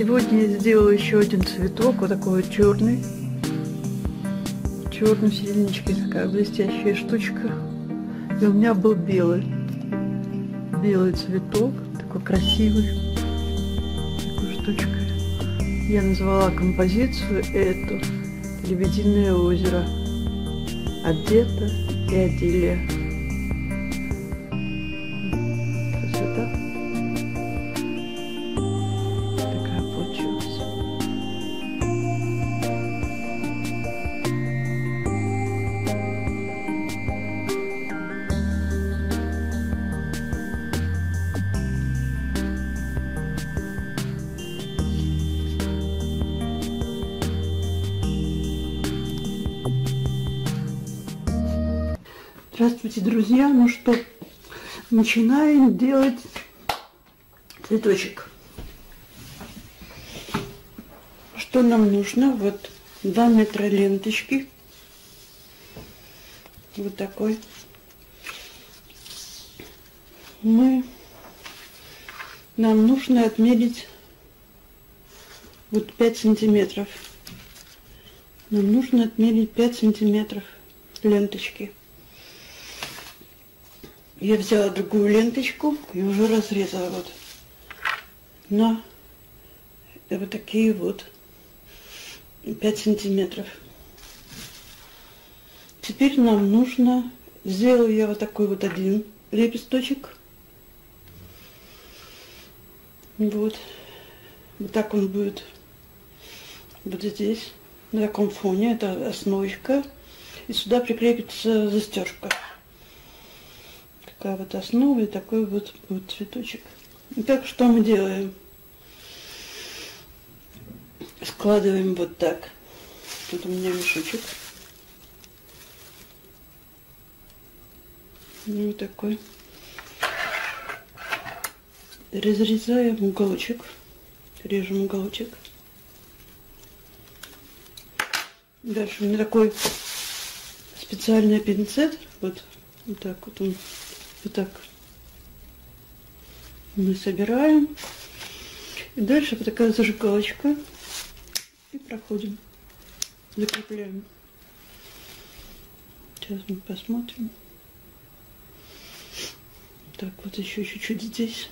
Сегодня я сделала еще один цветок, вот такой вот черный. Черный в серединочке, такая блестящая штучка. И у меня был белый. Белый цветок, такой красивый. Такой штучкой. Я назвала композицию эту «Лебединое озеро». Одета и одели. Красота. Такая получилась. Здравствуйте, друзья! Ну что, начинаем делать цветочек. Что нам нужно? Вот 2 метра ленточки. Вот такой. Нам нужно отмерить вот 5 сантиметров. Нам нужно отмерить 5 сантиметров ленточки. Я взяла другую ленточку и уже разрезала вот на вот такие вот 5 сантиметров. Теперь нам нужно... Сделаю я вот такой вот один лепесточек. Вот. Вот так он будет вот здесь, на таком фоне. Это основочка. И сюда прикрепится застежка. Такая вот основа и такой вот, цветочек. Итак, что мы делаем? Складываем вот так. Тут у меня мешочек. Вот такой. Разрезаем уголочек. Режем уголочек. Дальше у меня такой специальный пинцет. Вот так вот он. Вот так мы собираем. И дальше вот такая зажигалочка. И проходим. Закрепляем. Сейчас мы посмотрим. Так, вот еще чуть-чуть здесь.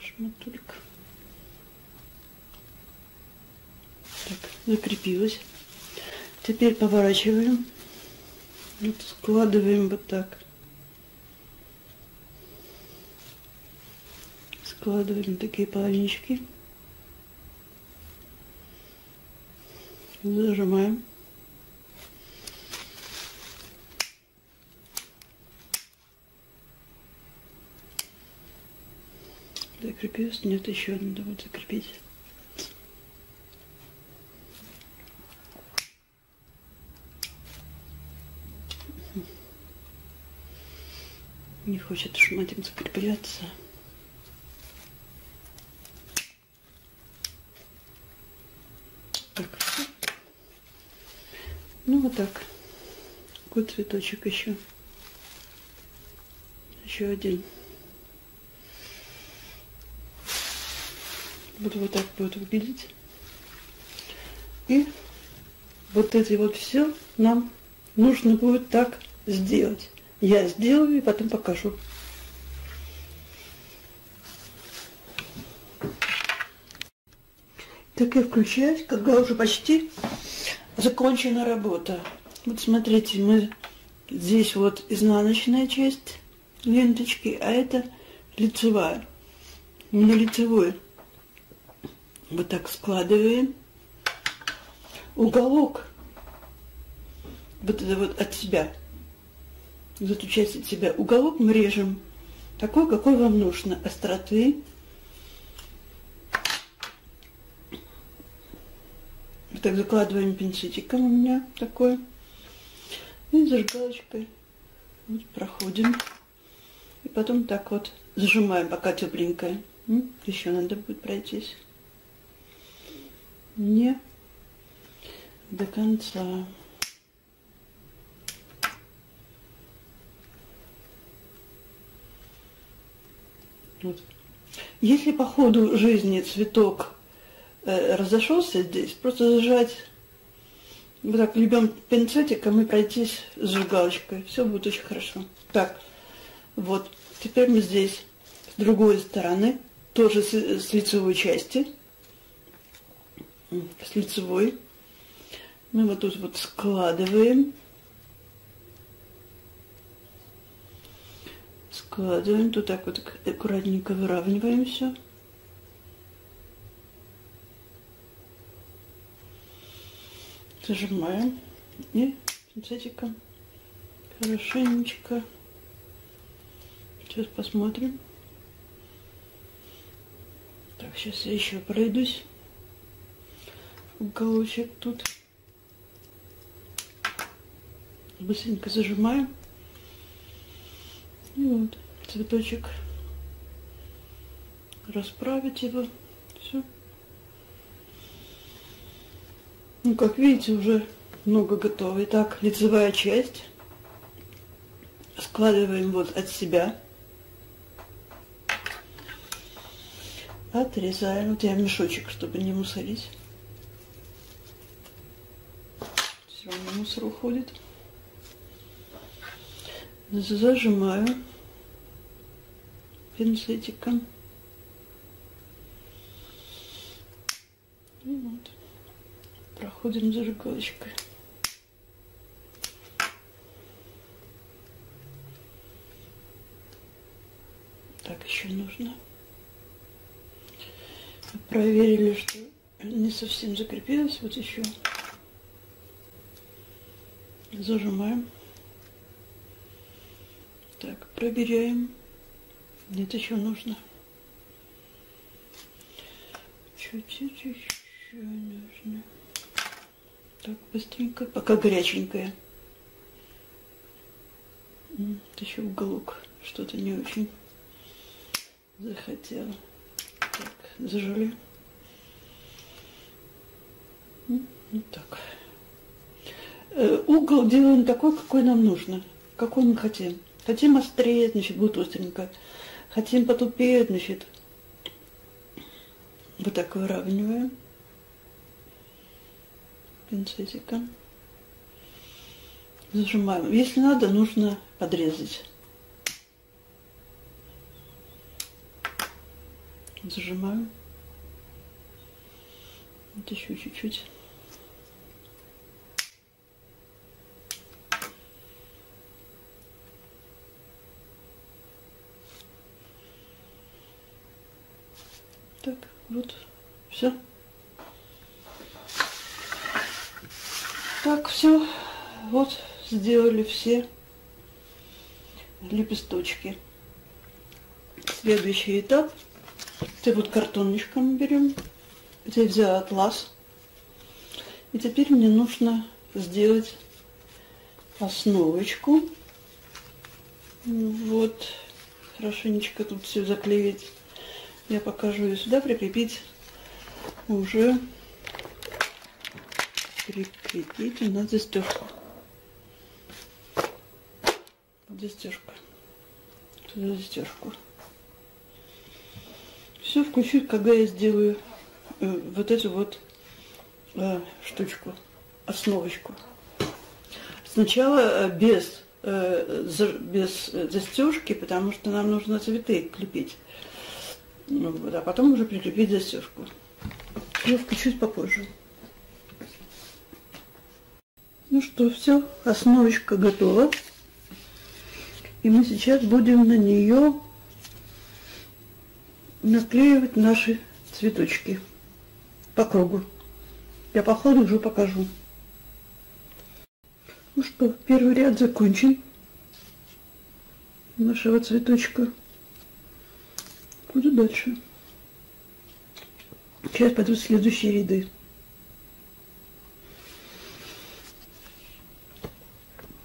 Шматулька. Так, закрепилась. Теперь поворачиваем. Вот складываем вот так. Складываем такие половиночки. Зажимаем. Закрепилась? Нет, еще надо вот закрепить. Не хочет шматом закрепляться. Так. Ну вот так. Вот цветочек еще. Еще один. Вот так будет выглядеть. И вот это вот все нам нужно будет так сделать. Я сделаю и потом покажу. Так, я включаюсь, когда уже почти закончена работа. Вот смотрите, мы здесь вот изнаночная часть ленточки, а это лицевая. На лицевой вот так складываем. Уголок вот это вот от себя. Затучать от себя уголок мы режем такой, какой вам нужно, остроты. Вот так закладываем пинцетиком у меня такой. И зажигалочкой вот проходим. И потом так вот зажимаем, пока тепленькая. Еще надо будет пройтись. Не до конца. Вот. Если по ходу жизни цветок разошелся здесь, просто зажать вот так любым пинцетиком и пройтись с зажигалочкой. Все будет очень хорошо. Так, вот. Теперь мы здесь с другой стороны, тоже с лицевой части, с лицевой. Мы вот тут вот складываем. Складываем, тут так вот аккуратненько выравниваем все. Зажимаем и пинцетиком хорошенечко. Сейчас посмотрим. Так, сейчас я еще пройдусь. Уголочек тут. Быстренько зажимаю. И вот цветочек. Расправить его. Все. Ну, как видите, уже много готово. Итак, лицевая часть. Складываем вот от себя. Отрезаем. Вот я мешочек, чтобы не мусорить. Все равно мусор уходит. Зажимаю пинцетиком. И вот. Проходим зажигалочкой. Так еще нужно. Проверили, что не совсем закрепилось. Вот еще. Зажимаем. Так, проверяем. Нет, еще нужно. Чуть-чуть еще нужно. Так, быстренько, пока горяченькое. Это еще уголок что-то не очень захотела. Так, зажали. Вот так. Угол делаем такой, какой нам нужно. Какой мы хотим. Хотим острее, значит, будет остренько. Хотим потупее, значит. Вот так выравниваем. Пинцетиком. Зажимаем. Если надо, нужно подрезать. Зажимаю. Вот еще чуть-чуть. Так, вот, все. Так, все, вот сделали все лепесточки. Следующий этап. Это вот картонничком берем. Это я взяла атлас. И теперь мне нужно сделать основочку. Вот, хорошенечко тут все заклеить. Я покажу и сюда прикрепить уже. Прикрепить у нас застежку. Застежка. Сюда застежку. Все включу, когда я сделаю вот эту вот штучку, основочку. Сначала без застежки, потому что нам нужно цветы клепить. Ну, вот, а потом уже прикрепить застежку. Я включу попозже. Ну что, все, основочка готова. И мы сейчас будем на нее наклеивать наши цветочки по кругу. Я по ходу уже покажу. Ну что, первый ряд закончен нашего цветочка. Буду дальше. Сейчас пойдут следующие ряды.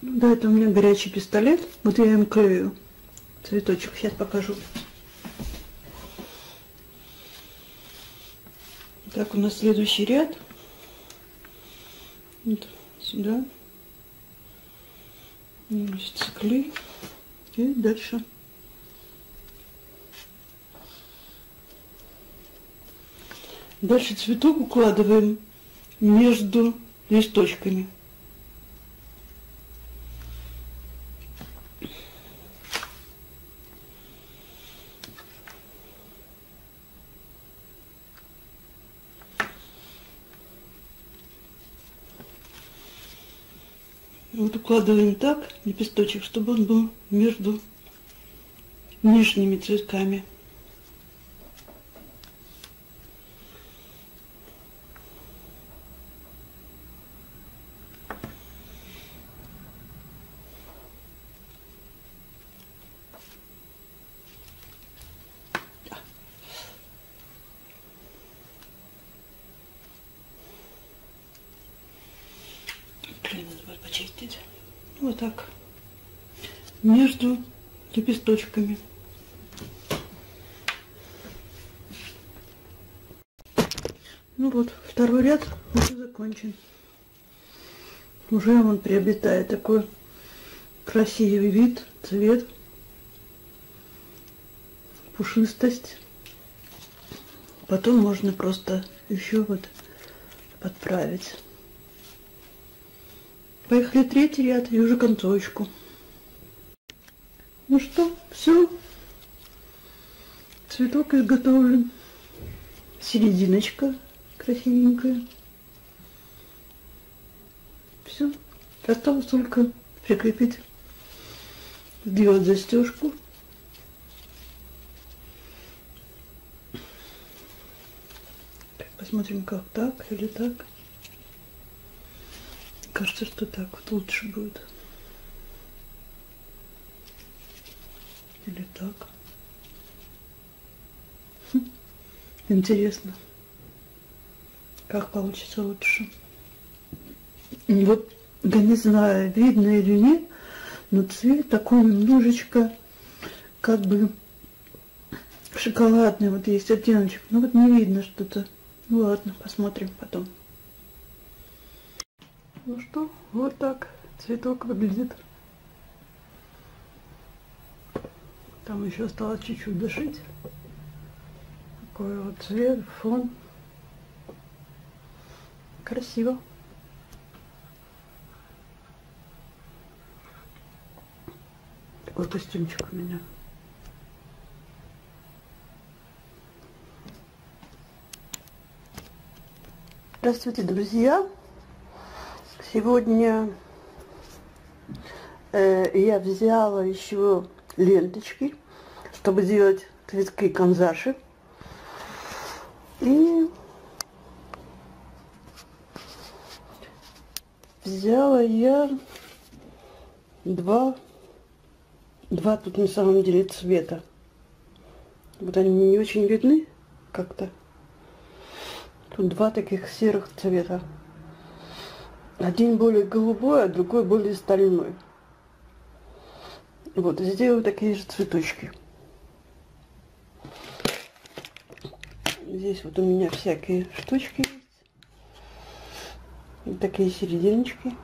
Да, это у меня горячий пистолет. Вот я им клею цветочек. Сейчас покажу. Так, у нас следующий ряд. Вот сюда. Клей. И дальше. Дальше цветок укладываем между листочками. Вот укладываем так лепесточек, чтобы он был между нижними цветками. Почистить. Вот так. Между лепесточками. Ну вот, второй ряд уже закончен. Уже он приобретает такой красивый вид, цвет, пушистость. Потом можно просто еще вот подправить. Поехали третий ряд и уже концовочку. Ну что, все. Цветок изготовлен. Серединочка красивенькая. Все. Осталось только прикрепить, сделать застежку. Посмотрим, как так или так. Кажется, что так вот лучше будет. Или так. Интересно, как получится лучше. Вот, да не знаю, видно или нет, но цвет такой немножечко, как бы шоколадный. Вот есть оттеночек, но вот не видно что-то. Ну ладно, посмотрим потом. Ну что, вот так цветок выглядит. Там еще осталось чуть-чуть дошить. Такой вот цвет, фон. Красиво. Такой костюмчик у меня. Здравствуйте, друзья! Сегодня я взяла еще ленточки, чтобы делать цветки канзаши. И взяла я два тут на самом деле цвета. Вот они не очень видны как-то. Тут два таких серых цвета. Один более голубой, а другой более стальной. Вот, сделаю такие же цветочки. Здесь вот у меня всякие штучки есть. Вот такие серединочки.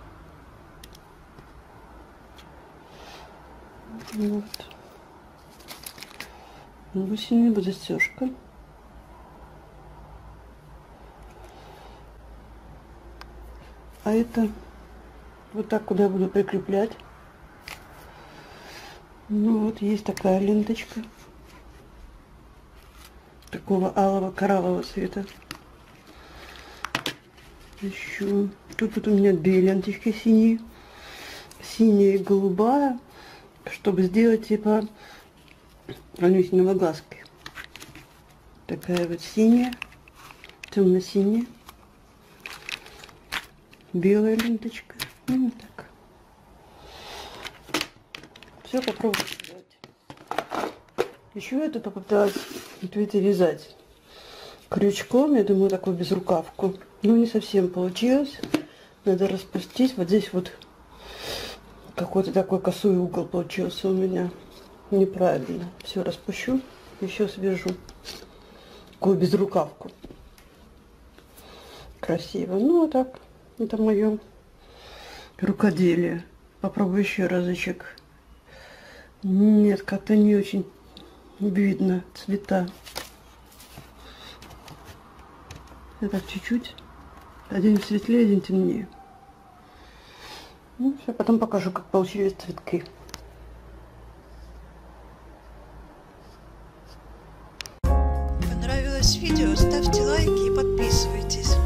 Вот. Бусины, застежка. А это вот так, куда я буду прикреплять. Ну вот, есть такая ленточка. Такого алого кораллового цвета. Еще. Тут вот у меня две ленточки синие. Синяя и голубая. Чтобы сделать типа пронюсиного глазки. Такая вот синяя. Темно-синяя. Белая ленточка. Ну, вот так. Все попробую сделать. Еще я тут попыталась вязать крючком. Я думаю, такую безрукавку. Ну, не совсем получилось. Надо распустить. Вот здесь вот какой-то такой косой угол получился у меня. Неправильно. Все распущу. Еще свяжу. Такую безрукавку. Красиво. Ну, вот так. Это мое рукоделие. Попробую еще разочек. Нет, как-то не очень видно цвета. Я так чуть-чуть. Один светлее, один темнее. Ну, все, потом покажу, как получились цветки. Понравилось видео? Ставьте лайки и подписывайтесь.